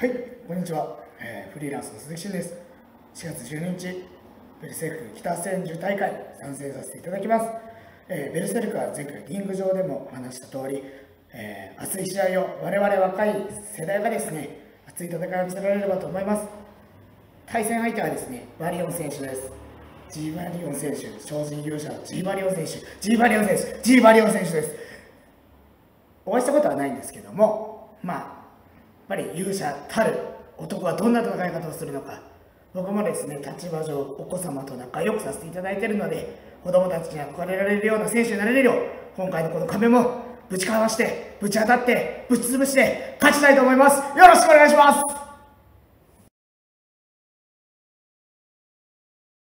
はい、こんにちは、フリーランスの鈴木修です。4月12日、ベルセルク北千住大会参戦させていただきます。ベルセルクは前回リング上でも話した通り、熱い試合を我々若い世代がですね、熱い戦いを見せられればと思います。対戦相手はですね、ワリオン選手です。 G バリオン選手、超人勇者 G バリオン選手、G バリオン選手、G バリオン選手です。お会いしたことはないんですけども、やっぱり勇者たる男はどんな戦い方をするのか、僕もですね、立場上お子様と仲良くさせていただいているので、子供たちに憧れられるような選手になれるよう、今回のこの壁もぶちかわして、ぶち当たって、ぶち潰して勝ちたいと思います。よろしくお願いします。